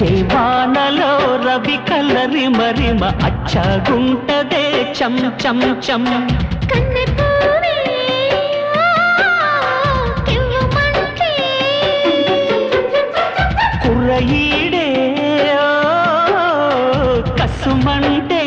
శేవానలో రవి కలరి మరిమ అచ్చగుంటదే చం చం చం కురయీడే కసుమంటే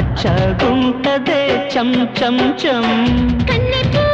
अच्छा गुंटदे चम चम चम कन्ने